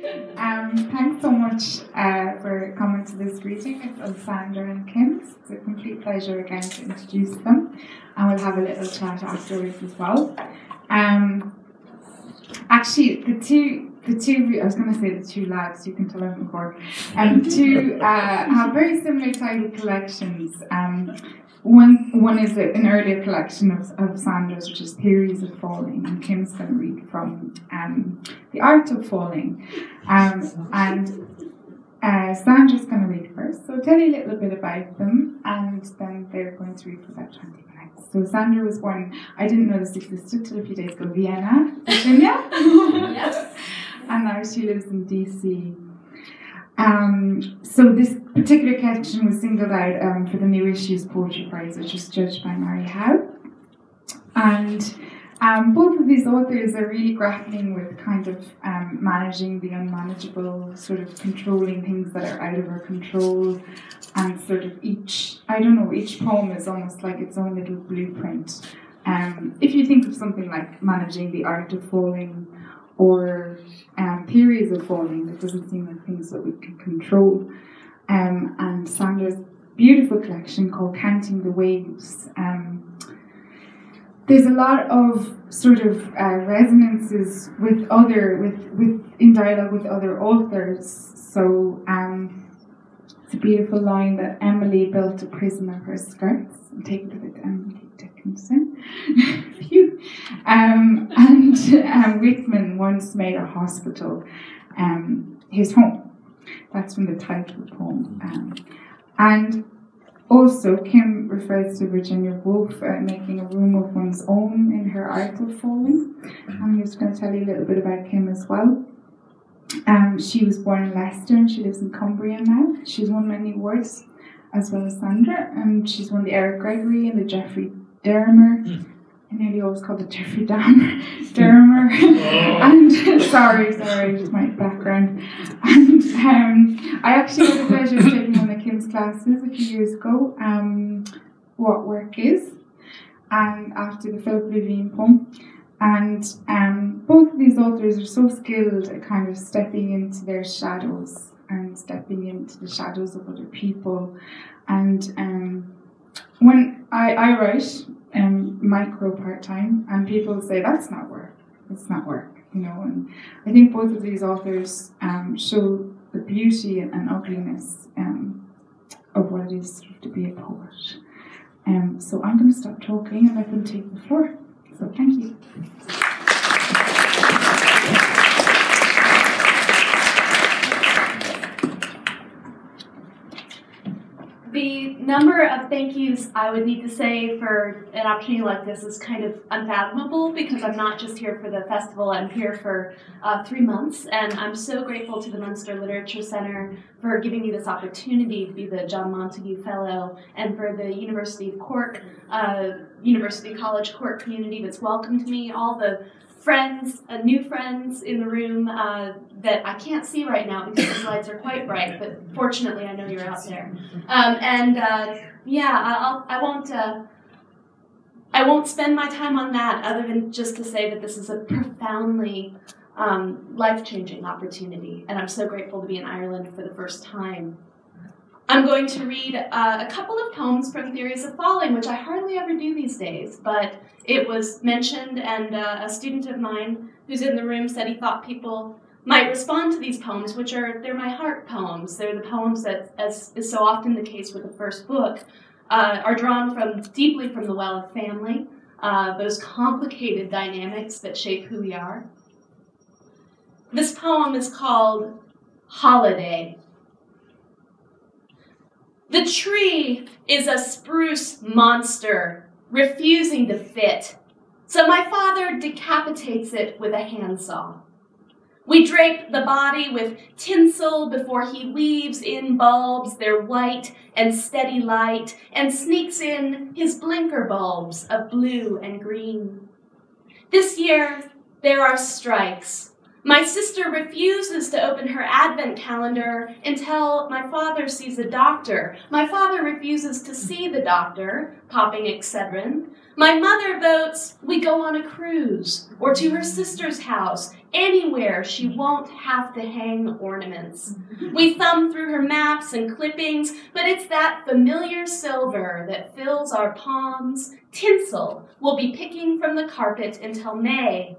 Thanks so much for coming to this reading of Sandra and Kim. It's a complete pleasure again to introduce them, and we'll have a little chat afterwards as well. Actually, I was going to say the two lads, you can tell them in Cork, two have very similar title collections. One is an earlier collection of Sandra's, which is Theories of Falling, and Kim's going to read from The Art of Falling. And Sandra's going to read first, so I'll tell you a little bit about them, and then they're going to read for about 20 minutes. So Sandra was born, I didn't know this existed till a few days ago, Vienna, Virginia. Yes. And now she lives in DC. So this particular collection was singled out for the New Issues Poetry Prize, which was judged by Mary Howe. And both of these authors are really grappling with kind of managing the unmanageable, sort of controlling things that are out of our control, and sort of each poem is almost like its own little blueprint. If you think of something like managing the art of falling, or theories of falling, it doesn't seem like things that we can control. And Sandra's beautiful collection called Counting the Waves. There's a lot of sort of resonances in dialogue with other authors. So it's a beautiful line that Emily built a prism of her skirts. I'm taking it with Emily Dickinson. And Whitman once made a hospital his home. That's from the title poem. And also Kim refers to Virginia Woolf making a room of one's own in her art of falling. I'm just going to tell you a little bit about Kim as well. She was born in Leicester and she lives in Cumbria now. She's won many awards, as well as Sandra. She's won the Eric Gregory and the Jeffrey Derrimer. I nearly always called it Jeffrey Derrimer. And sorry, just my background. And I actually had the pleasure of taking one of Kim's classes a few years ago, What Work Is, and after the Philip Levine poem. And both of these authors are so skilled at kind of stepping into their shadows and stepping into the shadows of other people. And when I write micro part-time, and people say, that's not work, it's not work, you know. And I think both of these authors show the beauty and ugliness of what it is to be a poet. So I'm going to stop talking and let them take the floor. So thank you. The number of thank yous I would need to say for an opportunity like this is kind of unfathomable, because I'm not just here for the festival, I'm here for 3 months, and I'm so grateful to the Munster Literature Centre for giving me this opportunity to be the John Montague Fellow, and for the University of Cork, University College Cork community that's welcomed me, all the friends, new friends in the room that I can't see right now because the slides are quite bright, but fortunately I know you're out there. I won't spend my time on that, other than just to say that this is a profoundly life-changing opportunity, and I'm so grateful to be in Ireland for the first time. I'm going to read a couple of poems from Theories of Falling, which I hardly ever do these days, but it was mentioned, and a student of mine who's in the room said he thought people might respond to these poems, which are, they're my heart poems. They're the poems that, as is so often the case with the first book, are drawn from deeply from the well of family, those complicated dynamics that shape who we are. This poem is called Holiday. The tree is a spruce monster, refusing to fit, so my father decapitates it with a handsaw. We drape the body with tinsel before he leaves in bulbs, their white and steady light, and sneaks in his blinker bulbs of blue and green. This year, there are strikes. My sister refuses to open her Advent calendar until my father sees a doctor. My father refuses to see the doctor, popping Excedrin. My mother votes we go on a cruise or to her sister's house, anywhere she won't have to hang ornaments. We thumb through her maps and clippings, but it's that familiar silver that fills our palms. Tinsel we'll be picking from the carpet until May.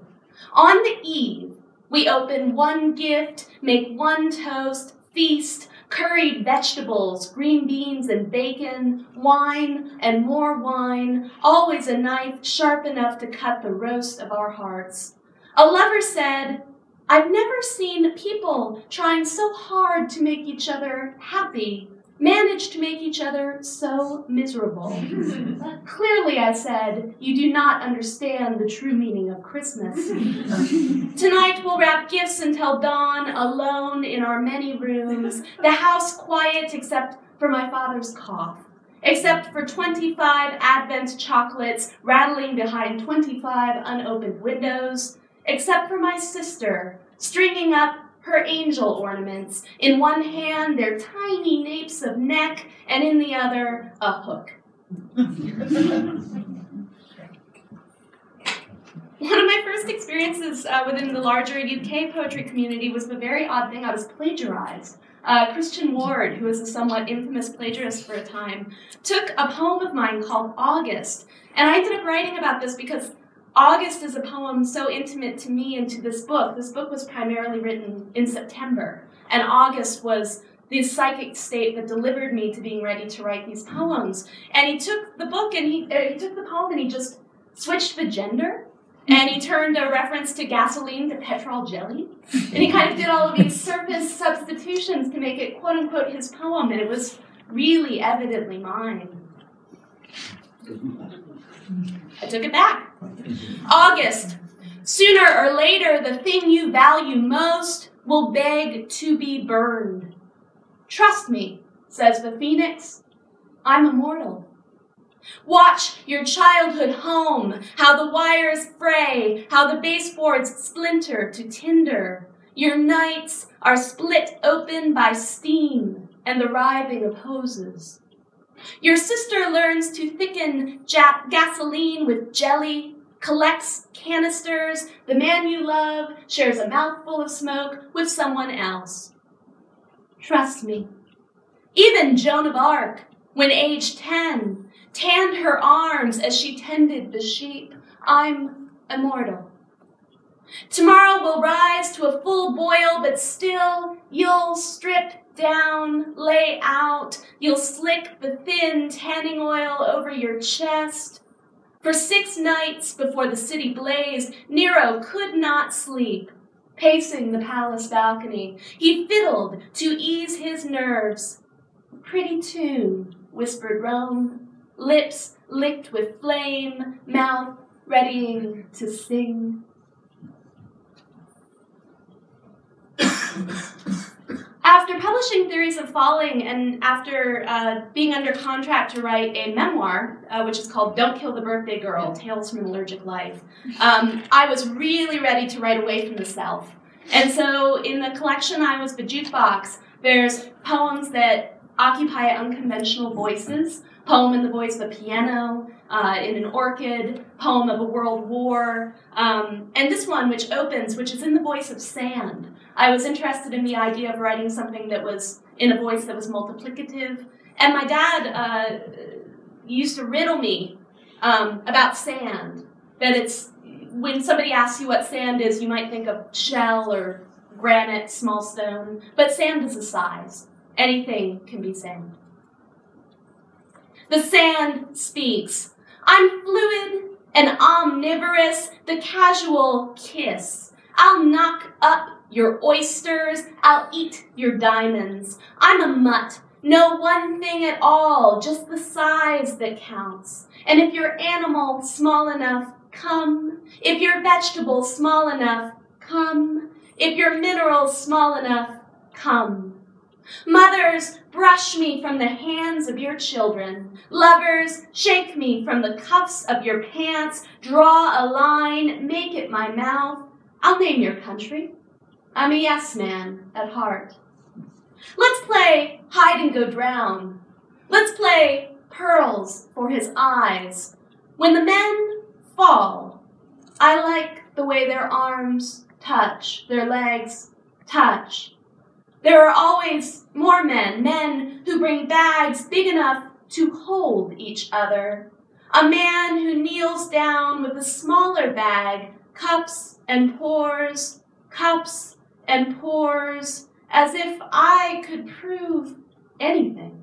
On the eve, we open one gift, make one toast, feast, curried vegetables, green beans and bacon, wine and more wine, always a knife sharp enough to cut the roast of our hearts. A lover said, "I've never seen people trying so hard to make each other happy, manage to make each other so miserable." Clearly, I said, you do not understand the true meaning of Christmas. Tonight we'll wrap gifts until dawn, alone in our many rooms, the house quiet except for my father's cough, except for 25 Advent chocolates rattling behind 25 unopened windows, except for my sister, stringing up her angel ornaments, in one hand their tiny napes of neck, and in the other, a hook. One of my first experiences within the larger UK poetry community was the very odd thing. I was plagiarized. Christian Ward, who was a somewhat infamous plagiarist for a time, took a poem of mine called August, and I ended up writing about this because August is a poem so intimate to me and to this book. This book was primarily written in September, and August was the psychic state that delivered me to being ready to write these poems. And he took the book and he took the poem and he just switched the gender, and he turned a reference to gasoline to petrol jelly, and he kind of did all of these surface substitutions to make it quote unquote his poem, and it was really evidently mine. I took it back. August, sooner or later, the thing you value most will beg to be burned. Trust me, says the phoenix, I'm immortal. Watch your childhood home, how the wires fray, how the baseboards splinter to tinder. Your nights are split open by steam and the writhing of hoses. Your sister learns to thicken gasoline with jelly, collects canisters, the man you love shares a mouthful of smoke with someone else. Trust me. Even Joan of Arc, when aged 10, tanned her arms as she tended the sheep. I'm immortal. Tomorrow will rise to a full boil, but still you'll strip down, lay out, you'll slick the thin tanning oil over your chest. For 6 nights before the city blazed, Nero could not sleep, pacing the palace balcony. He fiddled to ease his nerves. Pretty tune, whispered Rome, lips licked with flame, mouth readying to sing. After publishing Theories of Falling and after being under contract to write a memoir, which is called Don't Kill the Birthday Girl, Tales from an Allergic Life, I was really ready to write away from the self. And so in the collection I Was the Jukebox, there's poems that occupy unconventional voices, poem in the voice of a piano, in an orchid, poem of a world war, and this one which opens, which is in the voice of sand. I was interested in the idea of writing something that was in a voice that was multiplicative. And my dad used to riddle me about sand, that it's, when somebody asks you what sand is, you might think of shell or granite, small stone, but sand is a size. Anything can be sand. The sand speaks. I'm fluid and omnivorous, the casual kiss. I'll knock up your oysters, I'll eat your diamonds. I'm a mutt, no one thing at all, just the size that counts. And if your animal small enough, come. If your vegetable small enough, come. If your mineral small enough, come. Mothers, brush me from the hands of your children. Lovers, shake me from the cuffs of your pants. Draw a line, make it my mouth. I'll name your country. I'm a yes man at heart. Let's play hide and go drown. Let's play pearls for his eyes. When the men fall, I like the way their arms touch, their legs touch. There are always more men, men who bring bags big enough to hold each other. A man who kneels down with a smaller bag, cups and pours, as if I could prove anything.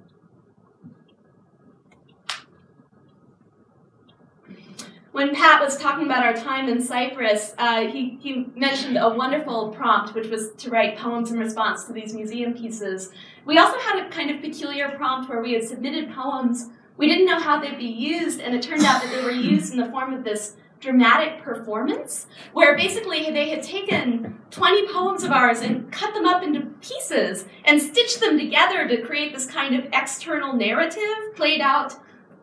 When Pat was talking about our time in Cyprus, he mentioned a wonderful prompt, which was to write poems in response to these museum pieces. We also had a kind of peculiar prompt where we had submitted poems. We didn't know how they'd be used, and it turned out that they were used in the form of this dramatic performance, where basically they had taken 20 poems of ours and cut them up into pieces and stitched them together to create this kind of external narrative played out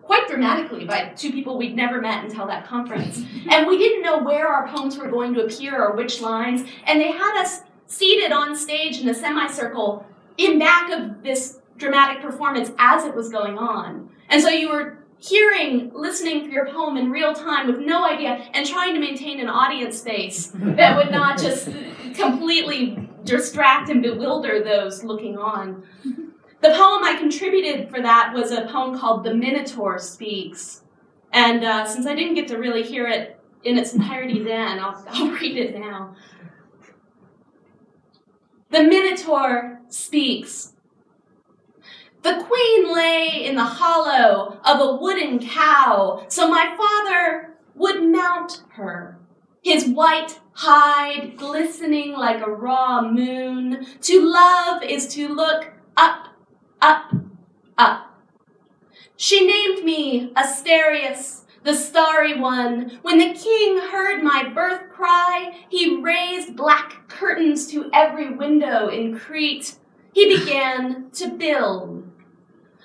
quite dramatically by two people we'd never met until that conference. And we didn't know where our poems were going to appear or which lines, and they had us seated on stage in a semicircle in back of this dramatic performance as it was going on. And so you were hearing, listening for your poem in real time with no idea, and trying to maintain an audience space that would not just completely distract and bewilder those looking on. The poem I contributed for that was a poem called The Minotaur Speaks. And since I didn't get to really hear it in its entirety then, I'll read it now. The Minotaur speaks. The queen lay in the hollow of a wooden cow, so my father would mount her, his white hide glistening like a raw moon. To love is to look up, up, up. She named me Asterius, the starry one. When the king heard my birth cry, he raised black curtains to every window in Crete. He began to build.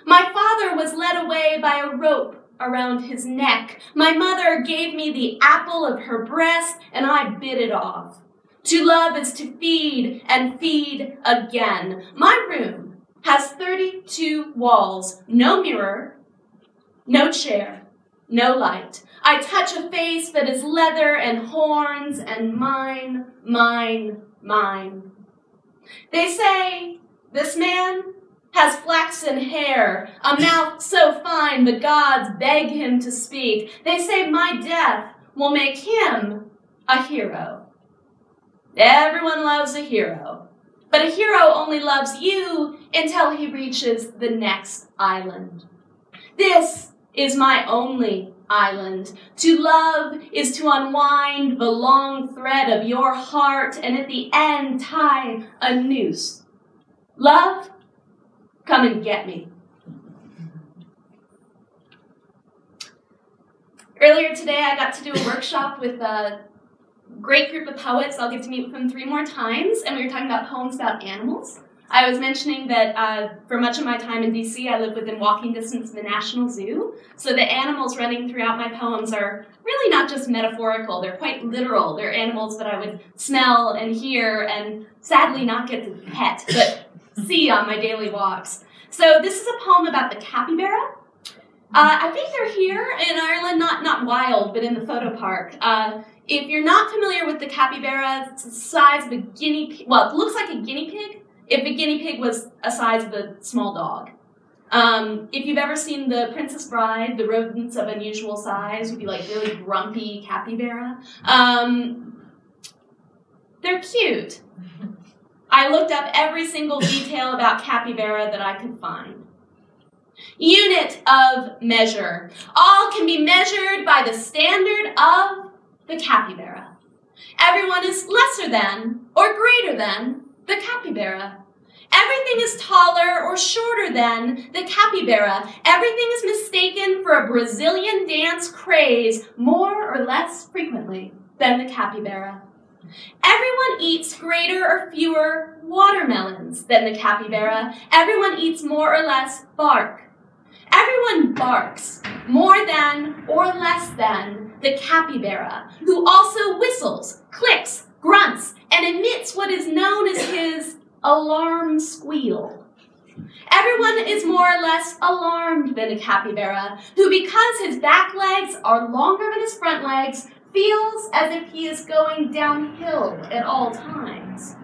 My father was led away by a rope around his neck. My mother gave me the apple of her breast, and I bit it off. To love is to feed and feed again. My room has 32 walls, no mirror, no chair, no light. I touch a face that is leather and horns and mine, mine, mine. They say, this man has flaxen hair, a mouth so fine the gods beg him to speak. They say my death will make him a hero. Everyone loves a hero, but a hero only loves you until he reaches the next island. This is my only island. To love is to unwind the long thread of your heart and at the end tie a noose. Love, come and get me. Earlier today, I got to do a workshop with a great group of poets. I'll get to meet with them 3 more times, and we were talking about poems about animals. I was mentioning that for much of my time in DC, I lived within walking distance of the National Zoo. So the animals running throughout my poems are really not just metaphorical, they're quite literal. They're animals that I would smell and hear and sadly not get to pet, but see on my daily walks. So this is a poem about the capybara. I think they're here in Ireland, not wild, but in the photo park. If you're not familiar with the capybara, it's the size of a guinea pig. Well, it looks like a guinea pig if a guinea pig was a size of a small dog. If you've ever seen The Princess Bride, the rodents of unusual size would be like really grumpy capybara. They're cute. I looked up every single detail about capybara that I could find. Unit of measure. All can be measured by the standard of the capybara. Everyone is lesser than or greater than the capybara. Everything is taller or shorter than the capybara. Everything is mistaken for a Brazilian dance craze more or less frequently than the capybara. Everyone eats greater or fewer watermelons than the capybara. Everyone eats more or less bark. Everyone barks more than or less than the capybara, who also whistles, clicks, grunts, and emits what is known as his alarm squeal. Everyone is more or less alarmed than a capybara, who, because his back legs are longer than his front legs, feels as if he is going downhill at all times.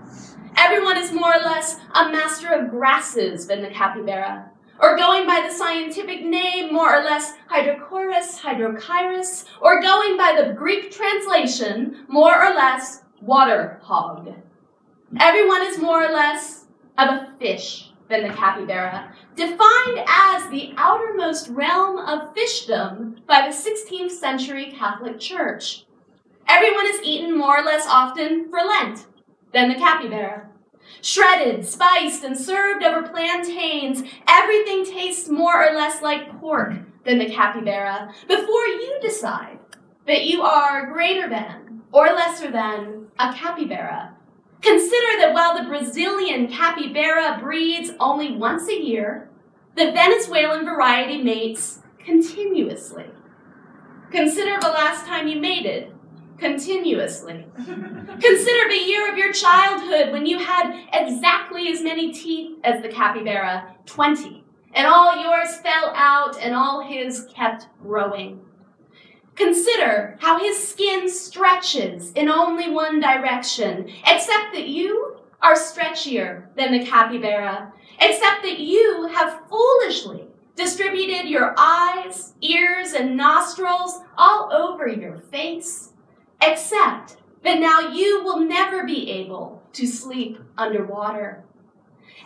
Everyone is more or less a master of grasses than the capybara, or going by the scientific name more or less Hydrochorus hydrochirus, or going by the Greek translation more or less water hog. Everyone is more or less of a fish than the capybara, defined as the outermost realm of fishdom by the 16th century Catholic Church. Everyone is eaten more or less often for Lent than the capybara. Shredded, spiced, and served over plantains, everything tastes more or less like pork than the capybara, before you decide that you are greater than or lesser than a capybara. Consider that while the Brazilian capybara breeds only once a year, the Venezuelan variety mates continuously. Consider the last time you mated continuously. Consider the year of your childhood when you had exactly as many teeth as the capybara, 20, and all yours fell out and all his kept growing. Consider how his skin stretches in only one direction, except that you are stretchier than the capybara, except that you have foolishly distributed your eyes, ears, and nostrils all over your face, except that now you will never be able to sleep underwater.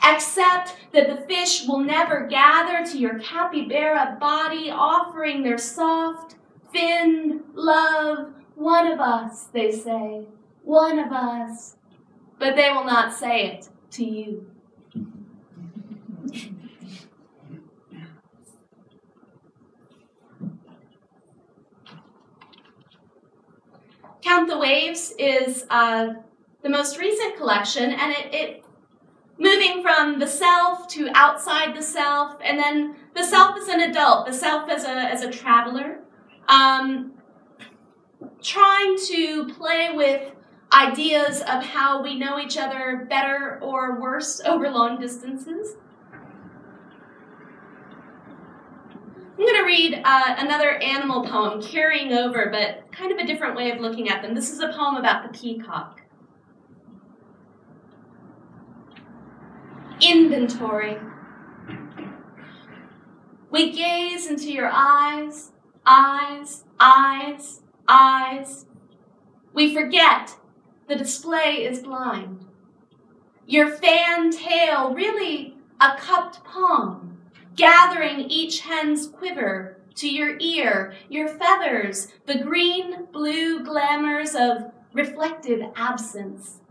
Except that the fish will never gather to your capybara body, offering their soft, thin love. One of us, they say, one of us. But they will not say it to you. Count the Waves is the most recent collection, and it moving from the self to outside the self, and then the self as an adult, the self as a traveler, trying to play with ideas of how we know each other better or worse over long distances. I'm going to read another animal poem, carrying over, but kind of a different way of looking at them. This is a poem about the peacock. Inventory. We gaze into your eyes, eyes, eyes, eyes. We forget the display is blind. Your fan tail, really a cupped palm, gathering each hen's quiver to your ear, your feathers, the green-blue glamours of reflective absence.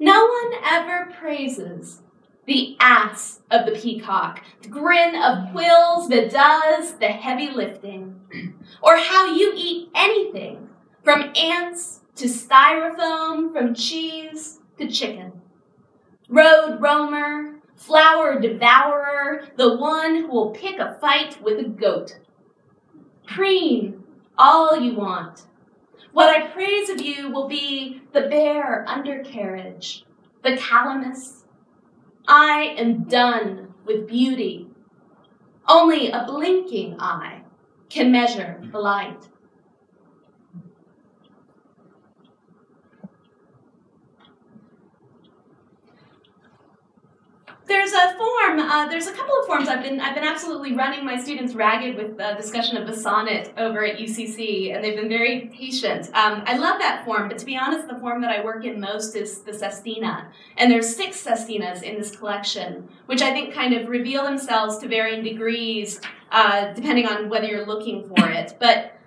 No one ever praises the ass of the peacock, the grin of quills that does the heavy lifting, or how you eat anything from ants to styrofoam, from cheese to chicken. Road roamer, flower devourer, the one who will pick a fight with a goat. Preen all you want. What I praise of you will be the bare undercarriage, the calamus. I am done with beauty. Only a blinking eye can measure the light. There's a form, there's a couple of forms I've been absolutely running my students ragged with the discussion of the sonnet over at UCC, and they've been very patient. I love that form, but to be honest, the form that I work in most is the sestina. And there's 6 sestinas in this collection, which I think kind of reveal themselves to varying degrees, depending on whether you're looking for it. But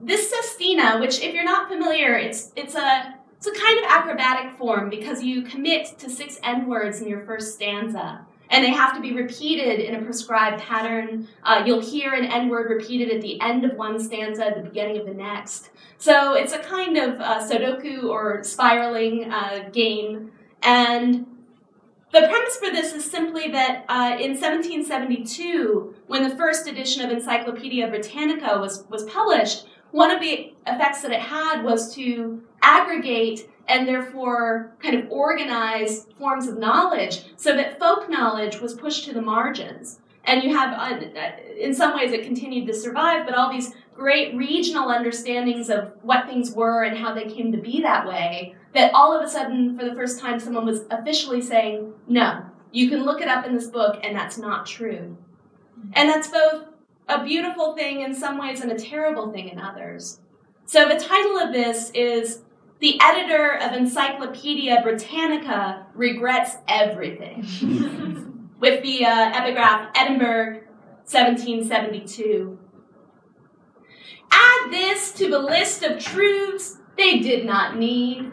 this sestina, which if you're not familiar, it's a kind of acrobatic form because you commit to 6 N-words in your first stanza, and they have to be repeated in a prescribed pattern. You'll hear an N-word repeated at the end of one stanza, at the beginning of the next. So it's a kind of Sudoku or spiraling game. And the premise for this is simply that in 1772, when the first edition of Encyclopaedia Britannica was published, one of the effects that it had was to aggregate and therefore kind of organize forms of knowledge so that folk knowledge was pushed to the margins. And you have, in some ways it continued to survive, but all these great regional understandings of what things were and how they came to be that way, that all of a sudden, for the first time, someone was officially saying, no, you can look it up in this book and that's not true. And that's both a beautiful thing in some ways and a terrible thing in others. So the title of this is The Editor of Encyclopedia Britannica Regrets Everything, with the epigraph, Edinburgh, 1772. Add this to the list of truths they did not need,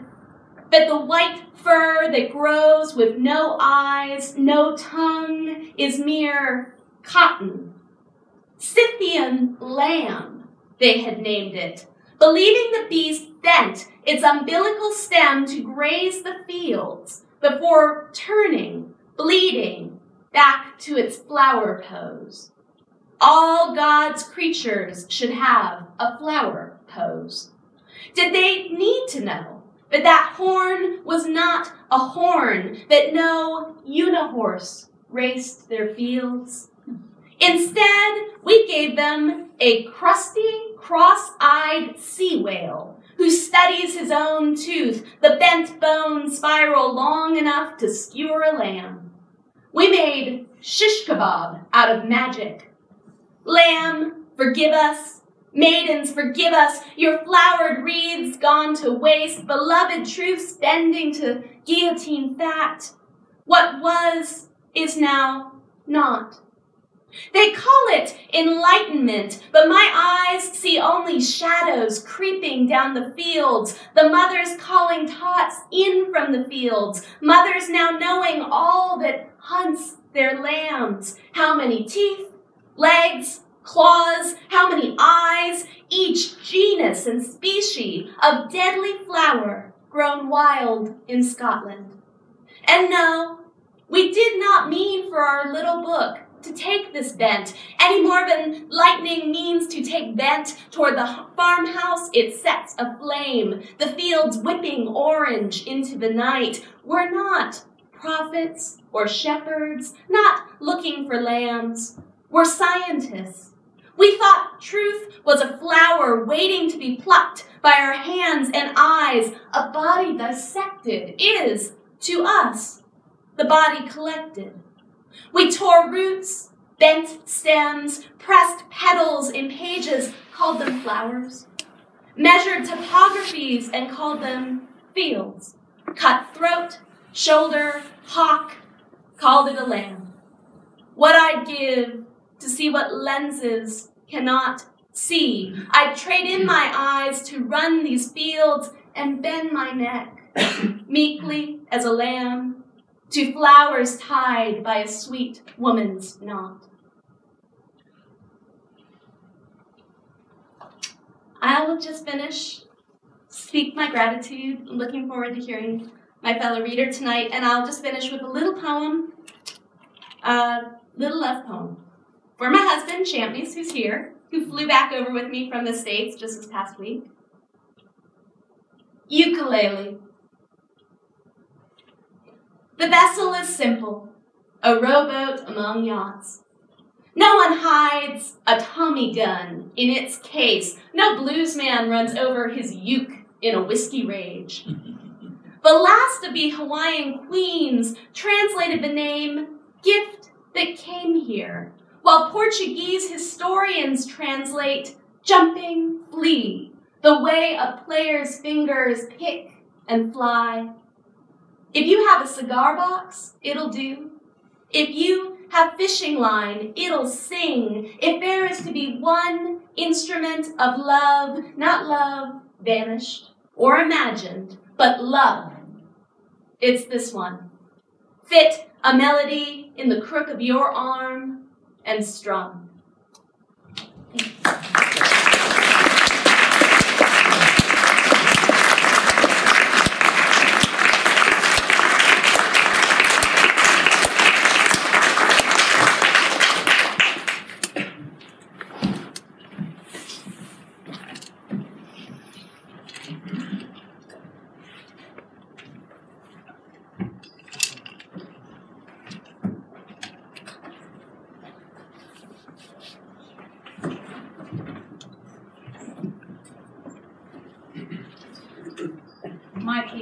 that the white fur that grows with no eyes, no tongue, is mere cotton. Scythian lamb, they had named it, believing the beast bent its umbilical stem to graze the fields before turning, bleeding, back to its flower pose. All God's creatures should have a flower pose. Did they need to know that that horn was not a horn, that no unihorse raced their fields? Instead, we gave them a crusty, cross-eyed sea whale who studies his own tooth, the bent bone spiral long enough to skewer a lamb. We made shish kebab out of magic. Lamb, forgive us. Maidens, forgive us. Your flowered wreaths gone to waste, beloved truths bending to guillotine fat. What was is now not. They call it enlightenment, but my eyes see only shadows creeping down the fields, the mothers calling tots in from the fields, mothers now knowing all that hunts their lambs, how many teeth, legs, claws, how many eyes, each genus and species of deadly flower grown wild in Scotland. And no, we did not mean for our little book to take this bent, any more than lightning means to take bent toward the farmhouse it sets aflame, the fields whipping orange into the night. We're not prophets or shepherds, not looking for lambs. We're scientists. We thought truth was a flower waiting to be plucked by our hands and eyes. A body dissected is, to us, the body collected. We tore roots, bent stems, pressed petals in pages, called them flowers, measured topographies and called them fields, cut throat, shoulder, hawk, called it a lamb. What I'd give to see what lenses cannot see. I'd trade in my eyes to run these fields and bend my neck, meekly as a lamb, to flowers tied by a sweet woman's knot. I'll just finish, speak my gratitude. I'm looking forward to hearing my fellow reader tonight, and I'll just finish with a little poem, a little love poem, for my husband, Champneys, who's here, who flew back over with me from the States just this past week. Ukulele. The vessel is simple, a rowboat among yachts. No one hides a Tommy gun in its case. No blues man runs over his uke in a whiskey rage. The last of the Hawaiian queens translated the name gift that came here, while Portuguese historians translate jumping flea, the way a player's fingers pick and fly. If you have a cigar box, it'll do. If you have fishing line, it'll sing. If there is to be one instrument of love, not love vanished or imagined, but love, it's this one. Fit a melody in the crook of your arm and strung.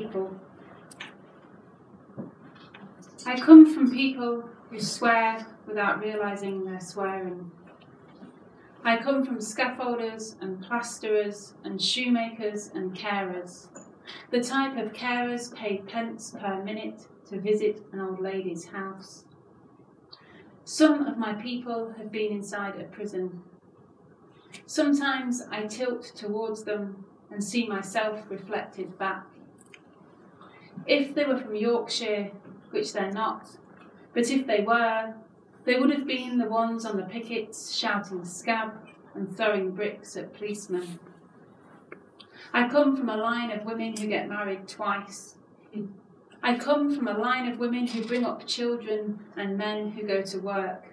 people. I come from people who swear without realising they're swearing. I come from scaffolders and plasterers and shoemakers and carers, the type of carers paid pence per minute to visit an old lady's house. Some of my people have been inside a prison. Sometimes I tilt towards them and see myself reflected back. If they were from Yorkshire, which they're not, but if they were, they would have been the ones on the pickets shouting scab and throwing bricks at policemen. I come from a line of women who get married twice. I come from a line of women who bring up children and men who go to work.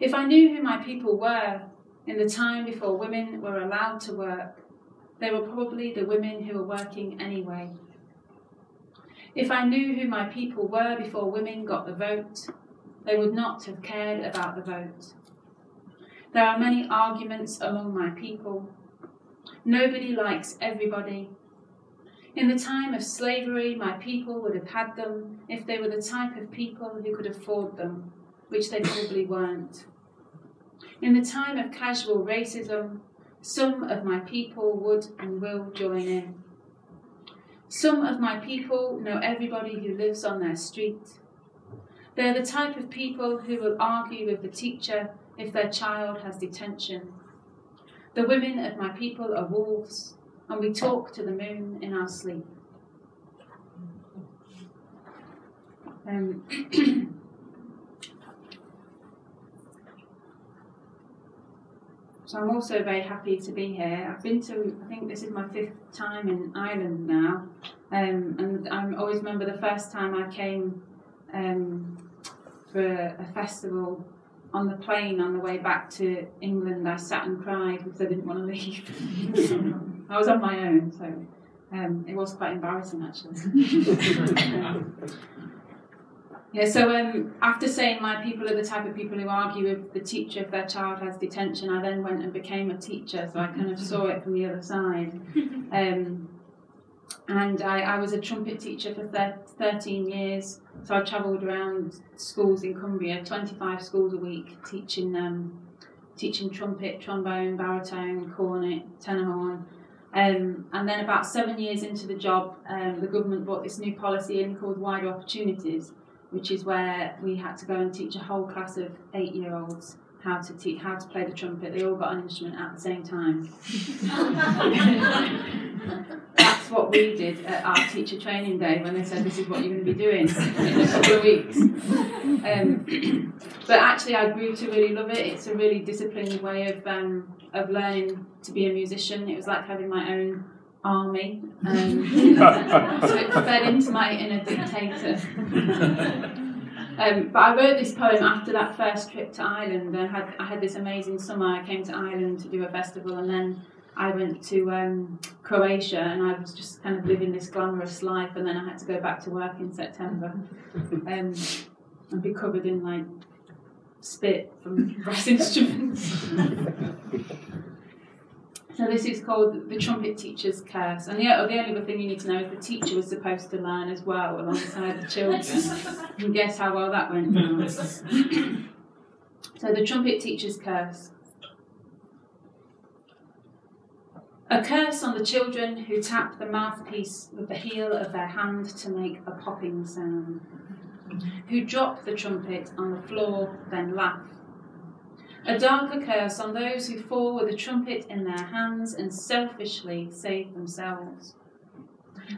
If I knew who my people were in the time before women were allowed to work, they were probably the women who were working anyway. If I knew who my people were before women got the vote, they would not have cared about the vote. There are many arguments among my people. Nobody likes everybody. In the time of slavery, my people would have had them if they were the type of people who could afford them, which they probably weren't. In the time of casual racism, some of my people would and will join in. Some of my people know everybody who lives on their street. They're the type of people who will argue with the teacher if their child has detention. The women of my people are wolves, and we talk to the moon in our sleep. So I'm also very happy to be here. I've been to, I think this is my 5th time in Ireland now, and I always remember the first time I came for a festival on the plane on the way back to England. I sat and cried because I didn't want to leave. I was on my own, so it was quite embarrassing, actually. Yeah, so after saying my people are the type of people who argue with the teacher if their child has detention, I then went and became a teacher, so I kind of saw it from the other side. And I was a trumpet teacher for 13 years, so I travelled around schools in Cumbria, 25 schools a week, teaching trumpet, trombone, baritone, cornet, tenor horn. And then about 7 years into the job, the government brought this new policy in called Wider Opportunities, which is where we had to go and teach a whole class of 8-year-olds how to play the trumpet. They all got an instrument at the same time. That's what we did at our teacher training day when they said this is what you're going to be doing in a couple of weeks. But actually I grew to really love it. It's a really disciplined way of learning to be a musician. It was like having my own army. So it fed into my inner dictator. But I wrote this poem after that first trip to Ireland. I had this amazing summer. I came to Ireland to do a festival, and then I went to Croatia, and I was just kind of living this glamorous life, and then I had to go back to work in September and be covered in like spit from brass instruments. So this is called The Trumpet Teacher's Curse, and the only other thing you need to know is the teacher was supposed to learn as well alongside the children. You can guess how well that went now. So The Trumpet Teacher's Curse. A curse on the children who tap the mouthpiece with the heel of their hand to make a popping sound, who drop the trumpet on the floor, then laugh. A darker curse on those who fall with a trumpet in their hands and selfishly save themselves.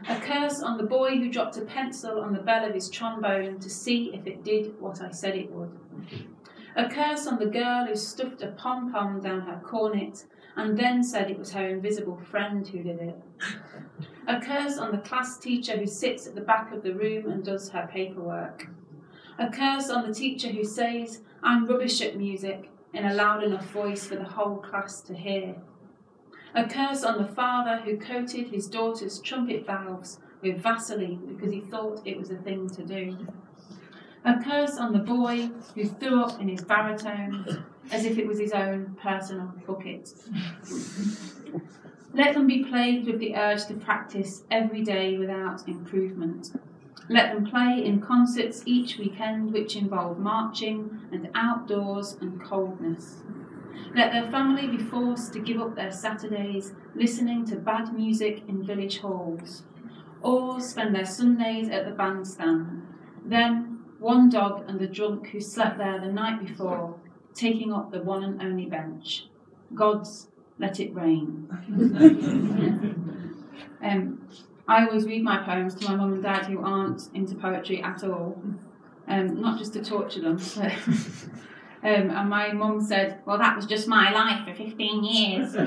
A curse on the boy who dropped a pencil on the bell of his trombone to see if it did what I said it would. A curse on the girl who stuffed a pom-pom down her cornet and then said it was her invisible friend who did it. A curse on the class teacher who sits at the back of the room and does her paperwork. A curse on the teacher who says, "I'm rubbish at music," in a loud enough voice for the whole class to hear. A curse on the father who coated his daughter's trumpet valves with Vaseline because he thought it was a thing to do. A curse on the boy who threw up in his baritone as if it was his own personal bucket. Let them be plagued with the urge to practice every day without improvement. Let them play in concerts each weekend which involve marching and outdoors and coldness. Let their family be forced to give up their Saturdays listening to bad music in village halls, or spend their Sundays at the bandstand. Then one dog and the drunk who slept there the night before, taking up the one and only bench. Gods, let it rain. I always read my poems to my mum and dad, who aren't into poetry at all, not just to torture them. But and my mum said, well, that was just my life for 15 years. I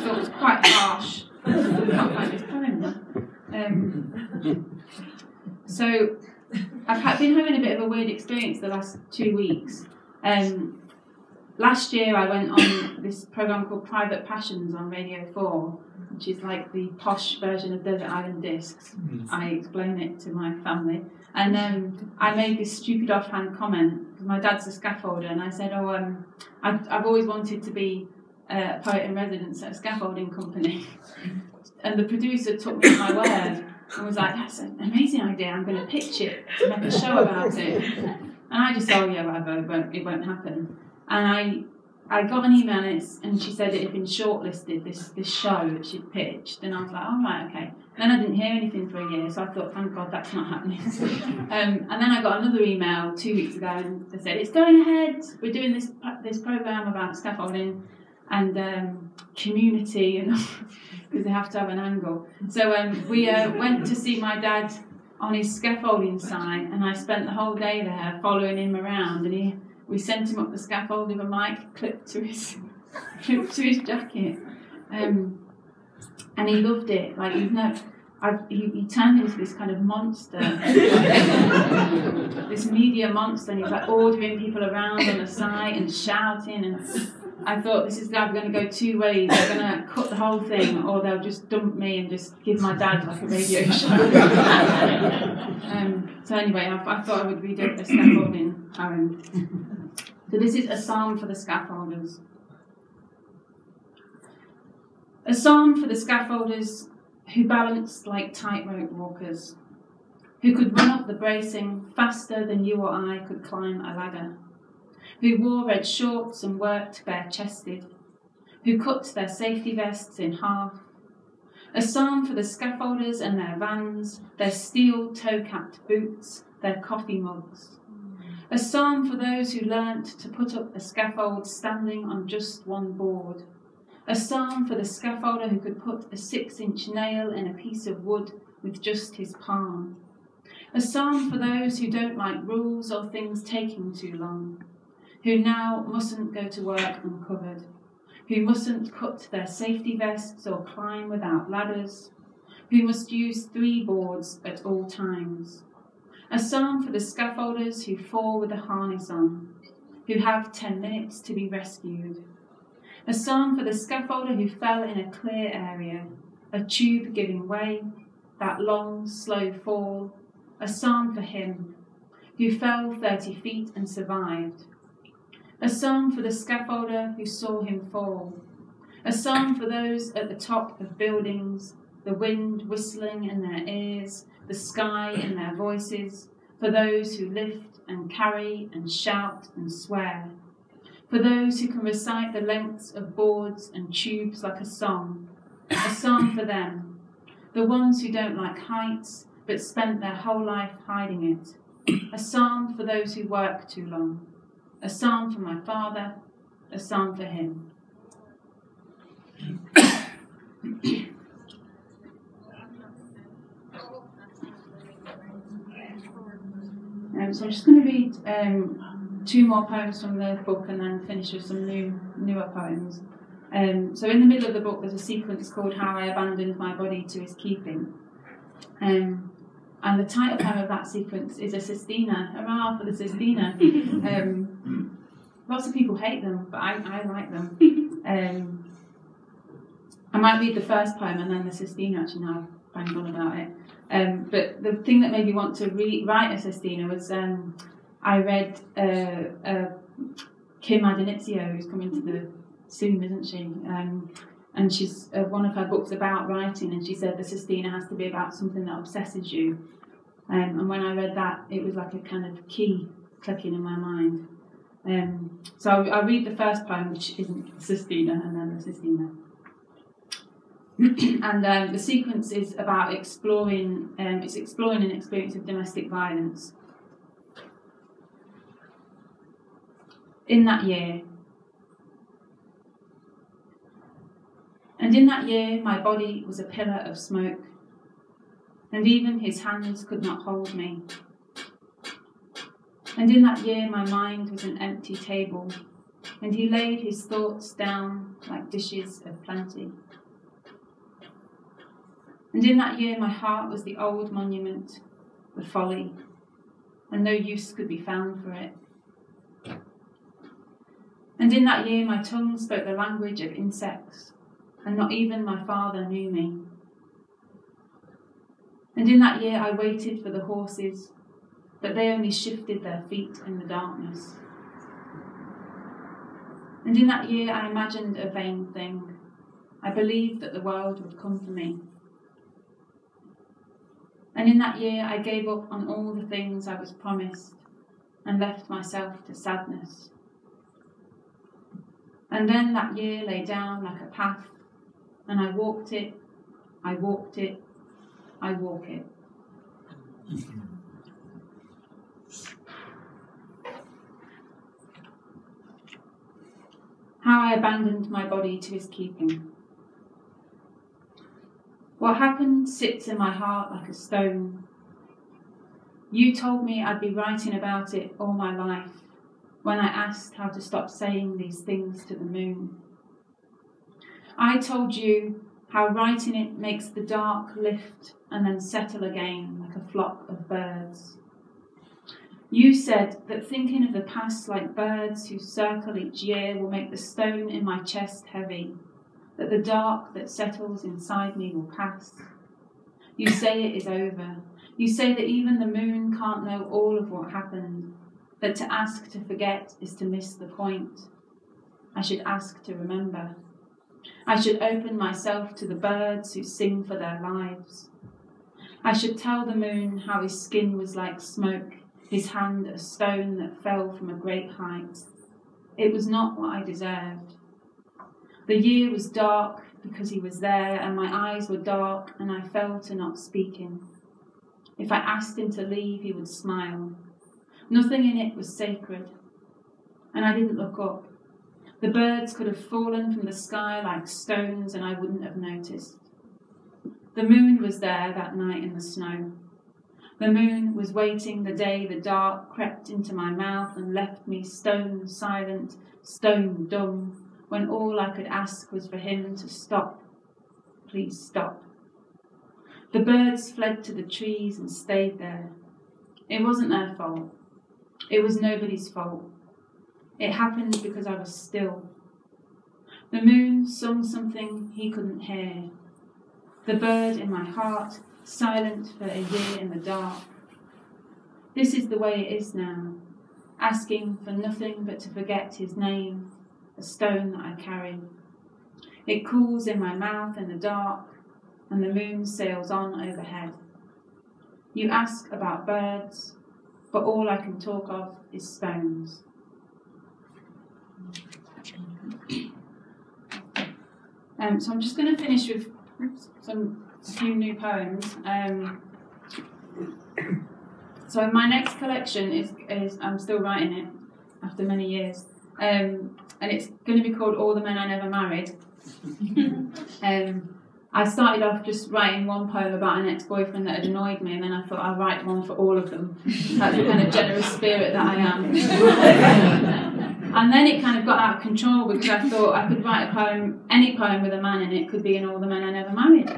thought it was quite harsh. I can't find this poem. So I've been having a bit of a weird experience the last 2 weeks. Last year I went on this programme called Private Passions on Radio 4, which is like the posh version of Desert Island Discs. I explained it to my family. And I made this stupid offhand comment, because my dad's a scaffolder, and I said, oh, I've always wanted to be a poet in residence at a scaffolding company. And the producer took me at my word and was like, that's an amazing idea, I'm going to pitch it, to make a show about it. And I just said, oh yeah, whatever, it won't happen. And I got an email and she said it had been shortlisted, this show that she'd pitched. And I was like, oh, right, okay. And then I didn't hear anything for a year, so I thought, thank God that's not happening. And then I got another email 2 weeks ago and they said, it's going ahead, we're doing this programme about scaffolding and community, and because they have to have an angle. So we went to see my dad on his scaffolding site, and I spent the whole day there following him around, and we sent him up the scaffold with a mic clipped to his jacket, and he loved it. Like he turned into this kind of monster, this media monster, and he's like ordering people around on the site and shouting. And I thought, this is I'm going to go two ways. They're going to cut the whole thing, or they'll just dump me and just give my dad like a radio show. So anyway, I thought I would read a scaffolding poem. So this is a psalm for the scaffolders. A psalm for the scaffolders who balanced like tightrope walkers, who could run up the bracing faster than you or I could climb a ladder, who wore red shorts and worked bare-chested, who cut their safety vests in half. A psalm for the scaffolders and their vans, their steel toe-capped boots, their coffee mugs. A psalm for those who learnt to put up a scaffold standing on just one board. A psalm for the scaffolder who could put a 6-inch nail in a piece of wood with just his palm. A psalm for those who don't like rules or things taking too long, who now mustn't go to work uncovered, who mustn't cut their safety vests or climb without ladders, who must use 3 boards at all times. A psalm for the scaffolders who fall with a harness on, who have 10 minutes to be rescued. A psalm for the scaffolder who fell in a clear area, a tube giving way, that long, slow fall. A psalm for him, who fell 30 feet and survived. A psalm for the scaffolder who saw him fall. A psalm for those at the top of buildings, the wind whistling in their ears, the sky in their voices, for those who lift and carry and shout and swear, for those who can recite the lengths of boards and tubes like a song. A psalm for them, the ones who don't like heights but spent their whole life hiding it. A psalm for those who work too long. A psalm for my father, a psalm for him. So I'm just going to read 2 more poems from the book and then finish with some newer poems. So in the middle of the book there's a sequence called How I Abandoned My Body to His Keeping. And the title poem of that sequence is a Sistina. Hurrah for the Sistina. Lots of people hate them, but I like them. I might read the first poem and then the Sistina, actually, now I've banged on about it. But the thing that made me want to write a Sistina was I read Kim Adonizio, who's coming to the soon, isn't she? And she's one of her books about writing, and she said the Sistina has to be about something that obsesses you. And when I read that, it was like a kind of key clicking in my mind. So I read the first poem, which isn't Sistina, and then the Sistina. And the sequence is about exploring, it's exploring an experience of domestic violence. In that year. And in that year, my body was a pillar of smoke, and even his hands could not hold me. And in that year, my mind was an empty table, and he laid his thoughts down like dishes of plenty. And in that year, my heart was the old monument, the folly, and no use could be found for it. And in that year, my tongue spoke the language of insects, and not even my father knew me. And in that year, I waited for the horses, but they only shifted their feet in the darkness. And in that year, I imagined a vain thing. I believed that the world would come for me. And in that year, I gave up on all the things I was promised and left myself to sadness. And then that year lay down like a path, and I walked it, I walked it, I walk it. How I abandoned my body to his keeping. What happened sits in my heart like a stone. You told me I'd be writing about it all my life, when I asked how to stop saying these things to the moon. I told you how writing it makes the dark lift and then settle again like a flock of birds. You said that thinking of the past like birds who circle each year will make the stone in my chest heavy, that the dark that settles inside me will pass. You say it is over. You say that even the moon can't know all of what happened, that to ask to forget is to miss the point. I should ask to remember. I should open myself to the birds who sing for their lives. I should tell the moon how his skin was like smoke, his hand a stone that fell from a great height. It was not what I deserved. The year was dark because he was there, and my eyes were dark, and I fell to not speaking. If I asked him to leave, he would smile. Nothing in it was sacred, and I didn't look up. The birds could have fallen from the sky like stones, and I wouldn't have noticed. The moon was there that night in the snow. The moon was waiting the day the dark crept into my mouth and left me stone silent, stone dumb, when all I could ask was for him to stop. Please stop. The birds fled to the trees and stayed there. It wasn't their fault. It was nobody's fault. It happened because I was still. The moon sung something he couldn't hear. The bird in my heart, silent for a year in the dark. This is the way it is now, asking for nothing but to forget his name, a stone that I carry. It cools in my mouth in the dark, and the moon sails on overhead. You ask about birds, but all I can talk of is stones. So I'm just going to finish with a few new poems. So my next collection is I'm still writing it after many years, and it's going to be called All the Men I Never Married. I started off just writing one poem about an ex-boyfriend that had annoyed me, and then I thought I'll write one for all of them. That's the kind of generous spirit that I am. And then it kind of got out of control because I thought I could write a poem, any poem with a man in it could be in All the Men I Never Married.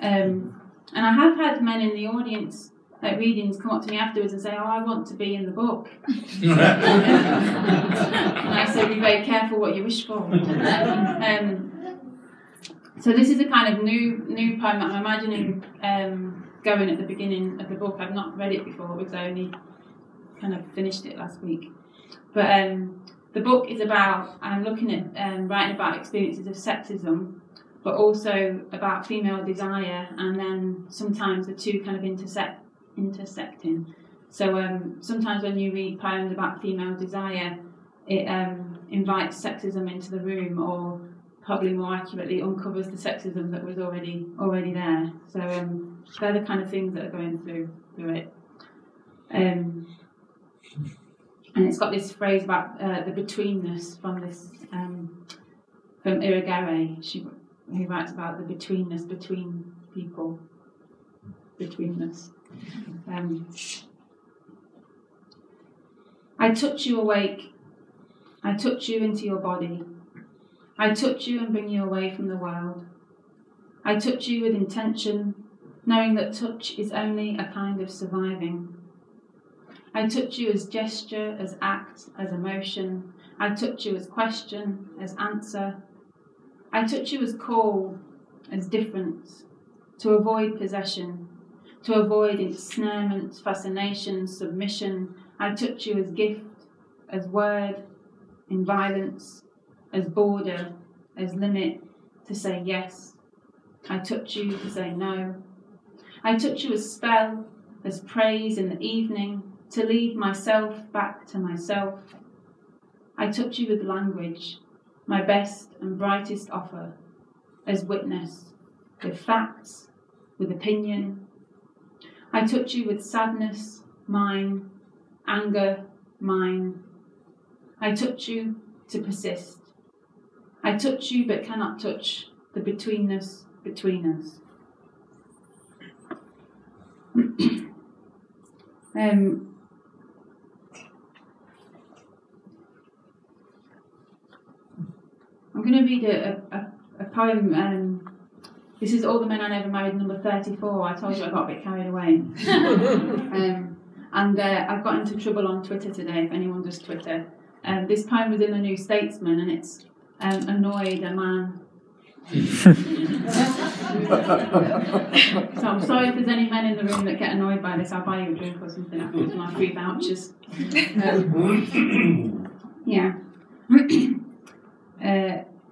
And I have had men in the audience at readings come up to me afterwards and say, oh, I want to be in the book. And I say, be very careful what you wish for. So this is a kind of new poem that I'm imagining going at the beginning of the book. I've not read it before because I only kind of finished it last week. But the book is about, and I'm looking at writing about experiences of sexism, but also about female desire, and then sometimes the two kind of intersecting. So sometimes when you read poems about female desire, it invites sexism into the room, or probably more accurately uncovers the sexism that was already there. So they're the kind of things that are going through it. And it's got this phrase about the betweenness from this from Irigaray, who writes about the betweenness between people. Betweenness. I touch you awake. I touch you into your body. I touch you and bring you away from the world. I touch you with intention, knowing that touch is only a kind of surviving. I touch you as gesture, as act, as emotion. I touch you as question, as answer. I touch you as call, as difference, to avoid possession, to avoid ensnarement, fascination, submission. I touch you as gift, as word, in violence, as border, as limit, to say yes. I touch you to say no. I touch you as spell, as praise in the evening, to lead myself back to myself. I touch you with language, my best and brightest offer, as witness, with facts, with opinion. I touch you with sadness, mine, anger, mine. I touch you to persist. I touch you but cannot touch, the betweenness between us. I'm going to read a poem. This is All the Men I Never Married, number 34. I told you I got a bit carried away. And I've got into trouble on Twitter today, if anyone does Twitter. This poem was in the New Statesman, and it's annoyed a man. So I'm sorry if there's any men in the room that get annoyed by this. I'll buy you a drink or something afterwards, my free vouchers. Yeah.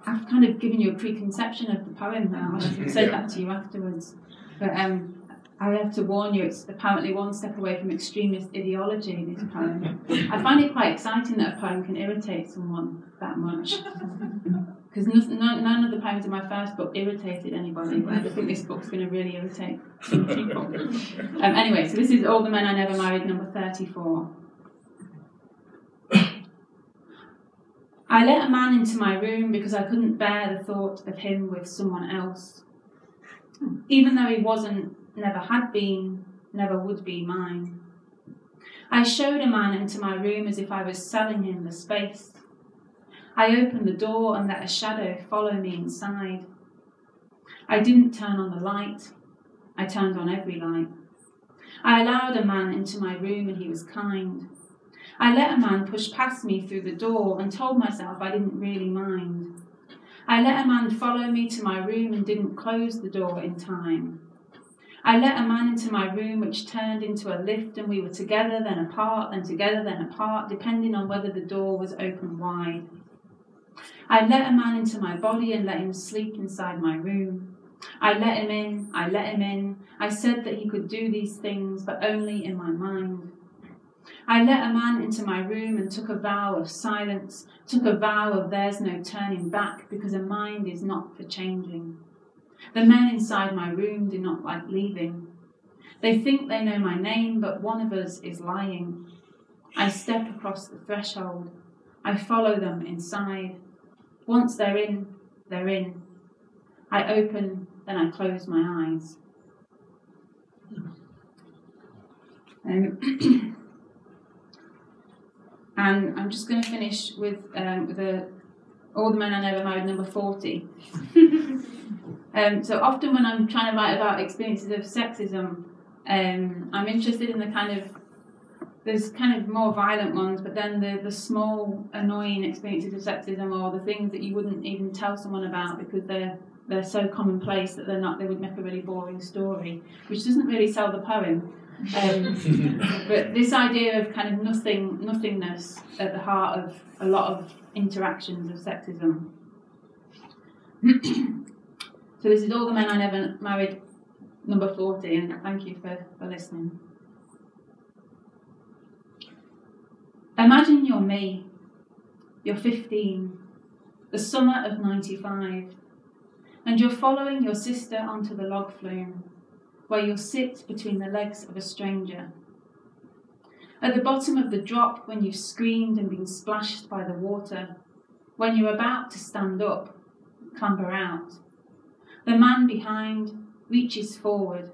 I've kind of given you a preconception of the poem now. I should have said that to you afterwards. But I have to warn you, it's apparently one step away from extremist ideology, this poem. I find it quite exciting that a poem can irritate someone that much. Because none of the poems in my first book irritated anybody, but I think this book's going to really irritate some people. Anyway, so this is All the Men I Never Married, number 34. I let a man into my room because I couldn't bear the thought of him with someone else. Even though he wasn't, never had been, never would be mine. I showed a man into my room as if I was selling him the space. I opened the door and let a shadow follow me inside. I didn't turn on the light. I turned on every light. I allowed a man into my room and he was kind. I let a man push past me through the door and told myself I didn't really mind. I let a man follow me to my room and didn't close the door in time. I let a man into my room which turned into a lift, and we were together, then apart, and together, then apart, depending on whether the door was open wide. I let a man into my body and let him sleep inside my room. I let him in, I let him in. I said that he could do these things, but only in my mind. I let a man into my room and took a vow of silence, took a vow of there's no turning back, because a mind is not for changing. The men inside my room do not like leaving. They think they know my name, but one of us is lying. I step across the threshold. I follow them inside. Once they're in, they're in. I open, then I close my eyes. And I'm just going to finish with All the Men I Never Married, number 40. So often when I'm trying to write about experiences of sexism, I'm interested in the kind of, there's kind of more violent ones, but then the small annoying experiences of sexism, or the things that you wouldn't even tell someone about because they're so commonplace that they would make a really boring story, which doesn't really sell the poem. But this idea of kind of nothingness at the heart of a lot of interactions of sexism. So this is All the Men I Never Married, number 40, and thank you for listening. Imagine you're me. You're 15, the summer of 95, and you're following your sister onto the log flume, where you'll sit between the legs of a stranger. At the bottom of the drop, when you've screamed and been splashed by the water, when you're about to stand up, clamber out, the man behind reaches forward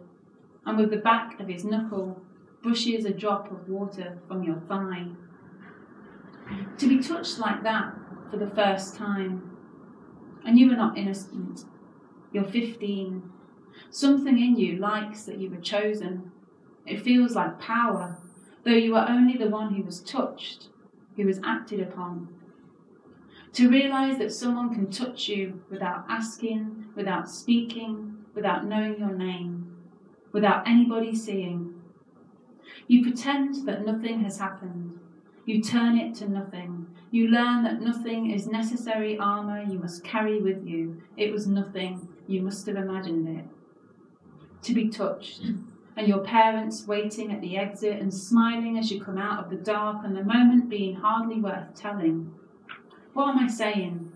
and with the back of his knuckle brushes a drop of water from your thigh. To be touched like that for the first time. And you were not innocent. You're 15. Something in you likes that you were chosen. It feels like power, though you are only the one who was touched, who was acted upon. To realise that someone can touch you without asking, without speaking, without knowing your name, without anybody seeing. You pretend that nothing has happened. You turn it to nothing. You learn that nothing is necessary armour you must carry with you. It was nothing. You must have imagined it. To be touched, and your parents waiting at the exit and smiling as you come out of the dark, and the moment being hardly worth telling. What am I saying?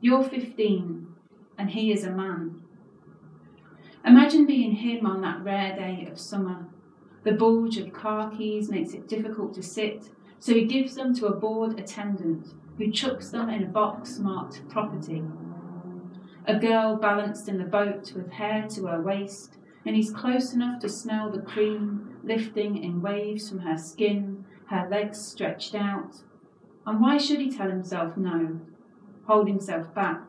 You're 15, and he is a man. Imagine being him on that rare day of summer. The bulge of car keys makes it difficult to sit, so he gives them to a bored attendant, who chucks them in a box marked property. A girl balanced in the boat with hair to her waist, and he's close enough to smell the cream lifting in waves from her skin, her legs stretched out. And why should he tell himself no, hold himself back?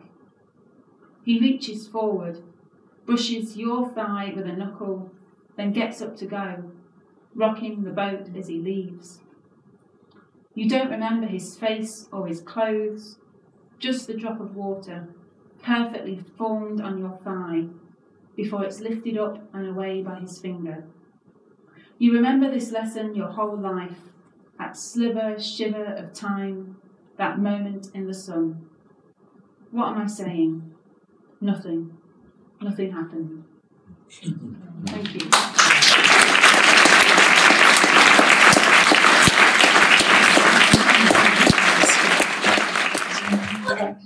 He reaches forward, brushes your thigh with a knuckle, then gets up to go, rocking the boat as he leaves. You don't remember his face or his clothes, just the drop of water, perfectly formed on your thigh, before it's lifted up and away by his finger. You remember this lesson your whole life, that sliver, shiver of time, that moment in the sun. What am I saying? Nothing. Nothing happened. Thank you.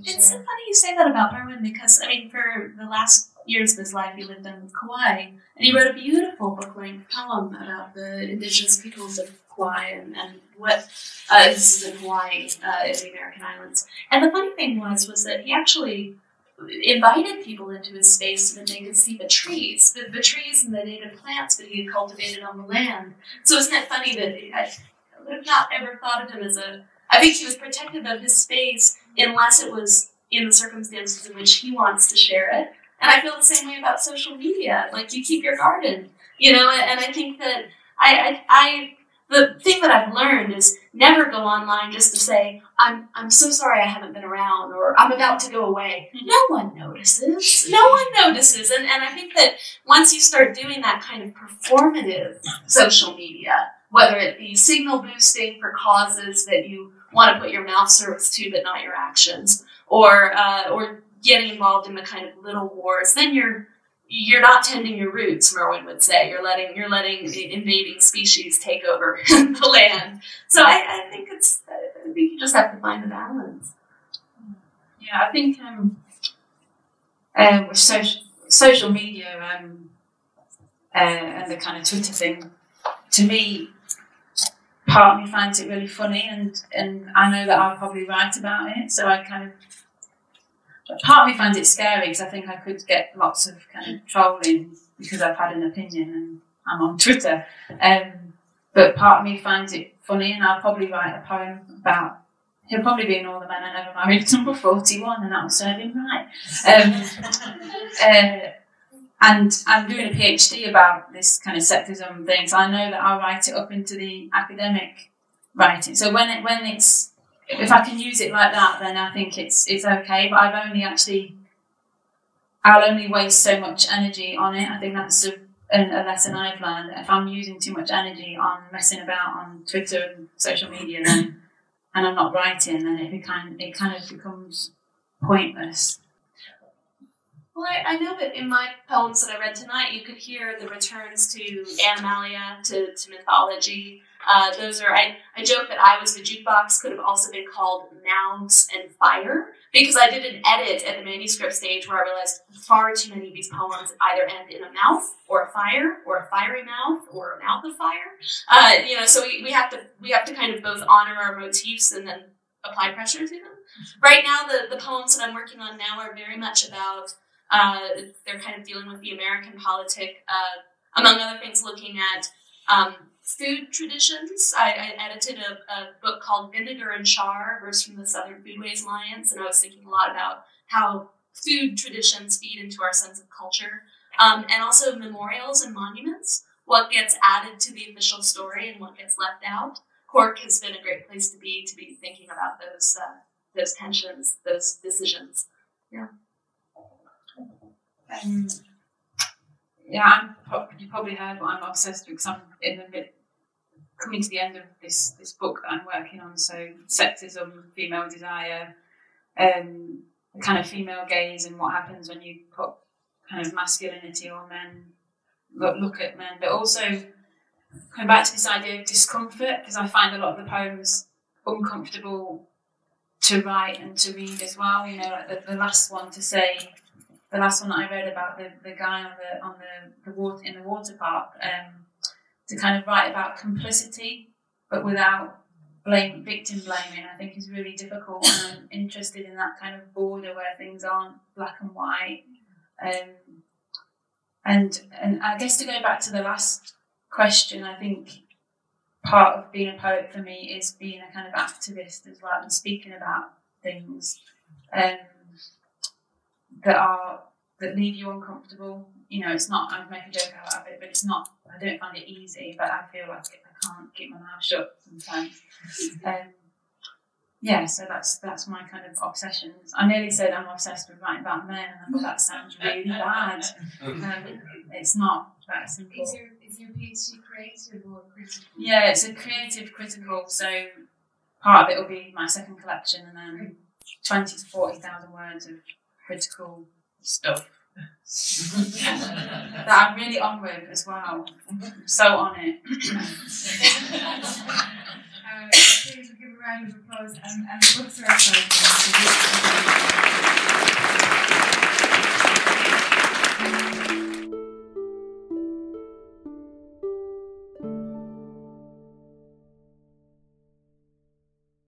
It's so funny you say that about Merwin, because, I mean, for the last years of his life, he lived in Kauai, and he wrote a beautiful book-length poem about the indigenous peoples of Kauai and what, this is in Hawaii, in the American Islands. And the funny thing was that he actually invited people into his space so that they could see the trees and the native plants that he had cultivated on the land. So isn't it funny that I would have not ever thought of him as a... I think he was protective of his space unless it was in the circumstances in which he wants to share it. And I feel the same way about social media. Like, you keep your garden, you know? And I think that the thing that I've learned is never go online just to say, I'm so sorry I haven't been around, or I'm about to go away. No one notices. No one notices. And I think that once you start doing that kind of performative social media, whether it be signal boosting for causes that you want to put your mouth service to but not your actions, or getting involved in the kind of little wars, then you're not tending your roots, Merwin would say. You're letting invading species take over the land. So I think I think you just have to find the balance. Yeah, I think with social media and the kind of Twitter thing, to me, part of me finds it really funny, and I know that I'll probably write about it, so I kind of, part of me finds it scary because I think I could get lots of kind of trolling because I've had an opinion and I'm on Twitter, but part of me finds it funny, and I'll probably write a poem about, he'll probably be in All the Men I Never Married, number 41, and that'll serve him right. And I'm doing a PhD about this kind of sexism thing, so I know that I'll write it up into the academic writing. So if I can use it like that, then I think it's okay. But I'll only waste so much energy on it. I think that's a lesson I've learned, if I'm using too much energy on messing about on Twitter and social media, then, and I'm not writing, then it kind of becomes pointless. Well, I know that in my poems that I read tonight, you could hear the returns to Animalia, to mythology. Those are, I joke that I Was the Jukebox could have also been called Mounds and Fire, because I did an edit at the manuscript stage where I realized far too many of these poems either end in a mouth or a fire or a fiery mouth or a mouth of fire. You know, so we have to kind of both honor our motifs and then apply pressure to them. Right now, the poems that I'm working on now are very much about, they're kind of dealing with the American politic, among other things, looking at food traditions. I edited a book called Vinegar and Char, verse from the Southern Foodways Alliance, and I was thinking a lot about how food traditions feed into our sense of culture, and also memorials and monuments, what gets added to the official story and what gets left out. Cork has been a great place to be thinking about those tensions, those decisions. Yeah. Yeah, you probably heard what I'm obsessed with, because I'm in the mid, coming to the end of this book that I'm working on. So sexism, female desire, the kind of female gaze, and what happens when you put kind of masculinity or men, look at men. But also coming back to this idea of discomfort, because I find a lot of the poems uncomfortable to write and to read as well. You know, like the last one to say. The last one that I read about the guy on the water, in the water park, to kind of write about complicity, but without victim blaming, I think is really difficult. And I'm interested in that kind of border where things aren't black and white. And I guess to go back to the last question, I think part of being a poet for me is being a kind of activist as well, and speaking about things. That leave you uncomfortable. You know, it's not, I make a joke out of it, but it's not, I don't find it easy, but I feel like I can't keep my mouth shut sometimes. Yeah, so that's my kind of obsessions. I nearly said I'm obsessed with writing about men, and I thought that sounds really bad. It's not that simple. Is your PhD creative or critical? Yeah, it's a creative critical, so part of it will be my second collection, and then 20 to 40,000 words of critical stuff that I'm really on with as well. I'm so on it. Please give a round of applause, and the books are outside.